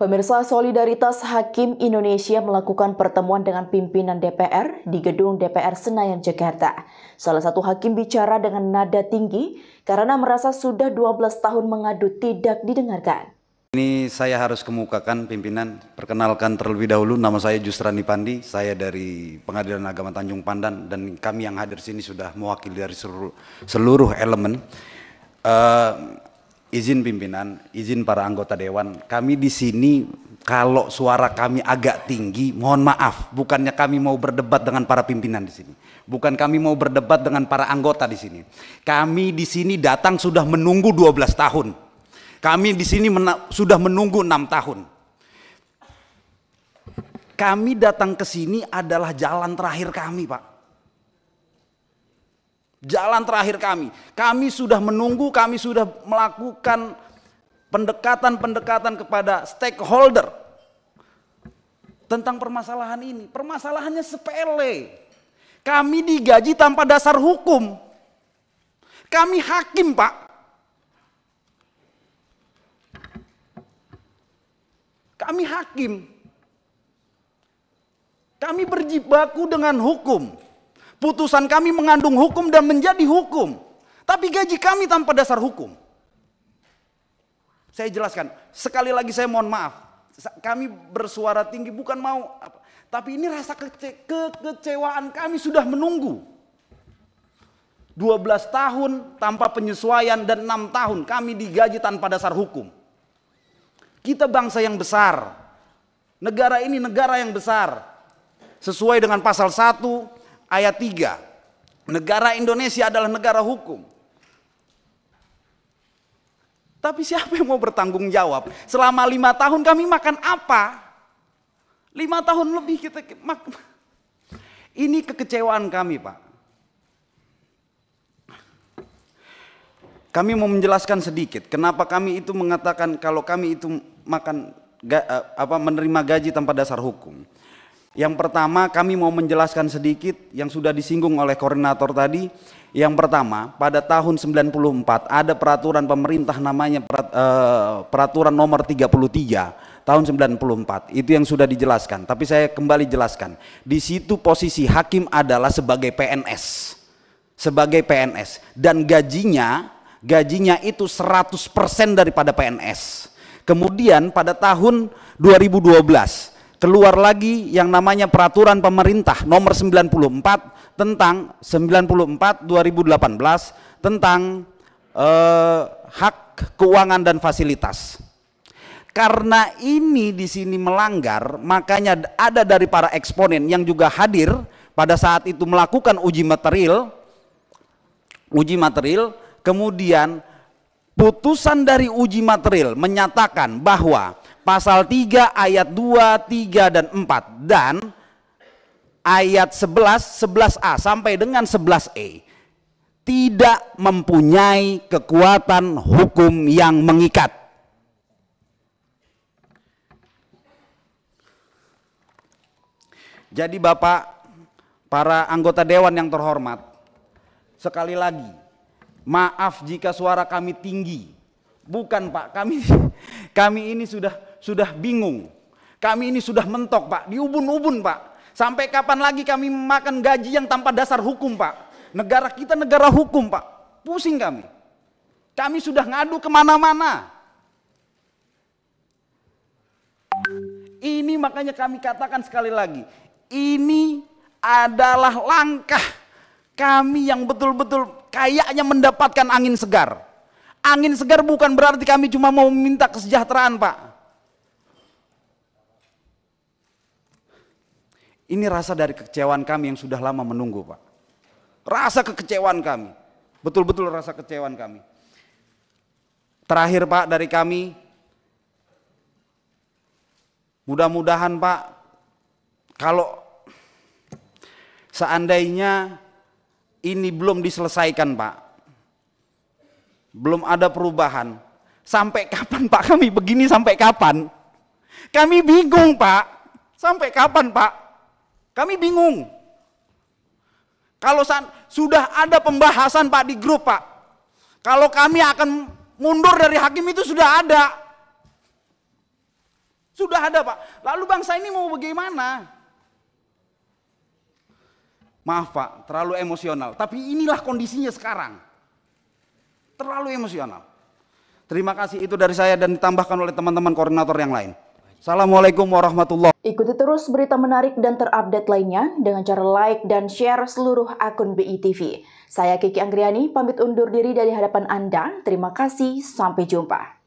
Pemirsa, Solidaritas Hakim Indonesia melakukan pertemuan dengan pimpinan DPR di gedung DPR Senayan, Jakarta. Salah satu hakim bicara dengan nada tinggi karena merasa sudah 12 tahun mengadu tidak didengarkan. Ini saya harus kemukakan pimpinan, perkenalkan terlebih dahulu nama saya Justrani Pandi, saya dari Pengadilan Agama Tanjung Pandan dan kami yang hadir sini sudah mewakili dari seluruh elemen. Izin pimpinan, izin para anggota dewan, kami di sini kalau suara kami agak tinggi, mohon maaf, bukannya kami mau berdebat dengan para pimpinan di sini. Bukan kami mau berdebat dengan para anggota di sini. Kami di sini datang sudah menunggu 12 tahun. Kami di sini sudah menunggu 6 tahun. Kami datang ke sini adalah jalan terakhir kami, Pak. Jalan terakhir kami sudah menunggu, kami sudah melakukan pendekatan-pendekatan kepada stakeholder tentang permasalahan ini. Permasalahannya sepele, kami digaji tanpa dasar hukum, kami hakim, Pak. Kami hakim, kami berjibaku dengan hukum. Putusan kami mengandung hukum dan menjadi hukum. Tapi gaji kami tanpa dasar hukum. Saya jelaskan. Sekali lagi saya mohon maaf. Kami bersuara tinggi bukan mau apa. Tapi ini rasa kekecewaan kami sudah menunggu. 12 tahun tanpa penyesuaian dan 6 tahun kami digaji tanpa dasar hukum. Kita bangsa yang besar. Negara ini negara yang besar. Sesuai dengan pasal 1. Ayat 3, negara Indonesia adalah negara hukum. Tapi siapa yang mau bertanggung jawab? Selama 5 tahun kami makan apa? 5 tahun lebih kita makan. Ini kekecewaan kami, Pak. Kami mau menjelaskan sedikit kenapa kami itu mengatakan kalau kami itu menerima gaji tanpa dasar hukum. Yang pertama, kami mau menjelaskan sedikit yang sudah disinggung oleh koordinator tadi. Yang pertama, pada tahun 94 ada peraturan pemerintah namanya peraturan nomor 33 tahun 94. Itu yang sudah dijelaskan, tapi saya kembali jelaskan. Di situ posisi hakim adalah sebagai PNS. Sebagai PNS dan gajinya itu 100% daripada PNS. Kemudian pada tahun 2012 keluar lagi yang namanya peraturan pemerintah nomor 94 tentang 94/2018 tentang hak keuangan dan fasilitas. Karena ini di sini melanggar, makanya ada dari para eksponen yang juga hadir pada saat itu melakukan uji material, kemudian putusan dari uji material menyatakan bahwa Pasal 3 ayat 2, 3 dan 4 dan ayat 11, 11A sampai dengan 11E tidak mempunyai kekuatan hukum yang mengikat. Jadi Bapak, para anggota dewan yang terhormat, sekali lagi maaf jika suara kami tinggi. Bukan, Pak, kami ini sudah bingung. Kami ini sudah mentok, Pak, diubun-ubun, Pak. Sampai kapan lagi kami makan gaji yang tanpa dasar hukum, Pak? Negara kita negara hukum, Pak. Pusing kami. Kami sudah ngadu kemana-mana. Ini makanya kami katakan sekali lagi, ini adalah langkah kami yang betul-betul kayaknya mendapatkan angin segar. Angin segar bukan berarti kami cuma mau minta kesejahteraan, Pak. Ini rasa dari kekecewaan kami yang sudah lama menunggu, Pak. Rasa kekecewaan kami. Betul-betul rasa kekecewaan kami. Terakhir, Pak, dari kami. Mudah-mudahan, Pak, kalau seandainya ini belum diselesaikan, Pak. Belum ada perubahan. Sampai kapan, Pak, kami begini? Sampai kapan? Kami bingung, Pak. Sampai kapan, Pak? Kami bingung. Kalau sudah ada pembahasan, Pak, di grup, Pak. Kalau kami akan mundur dari hakim itu sudah ada. sudah ada, Pak. Lalu bangsa ini mau bagaimana? Maaf, Pak, terlalu emosional. Tapi inilah kondisinya sekarang. Terlalu emosional. Terima kasih, itu dari saya dan ditambahkan oleh teman-teman koordinator yang lain. Assalamualaikum warahmatullahi wabarakatuh. Ikuti terus berita menarik dan terupdate lainnya dengan cara like dan share seluruh akun BITV. Saya Kiki Anggriani, pamit undur diri dari hadapan Anda. Terima kasih, sampai jumpa.